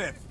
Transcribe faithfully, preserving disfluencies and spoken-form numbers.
fifth.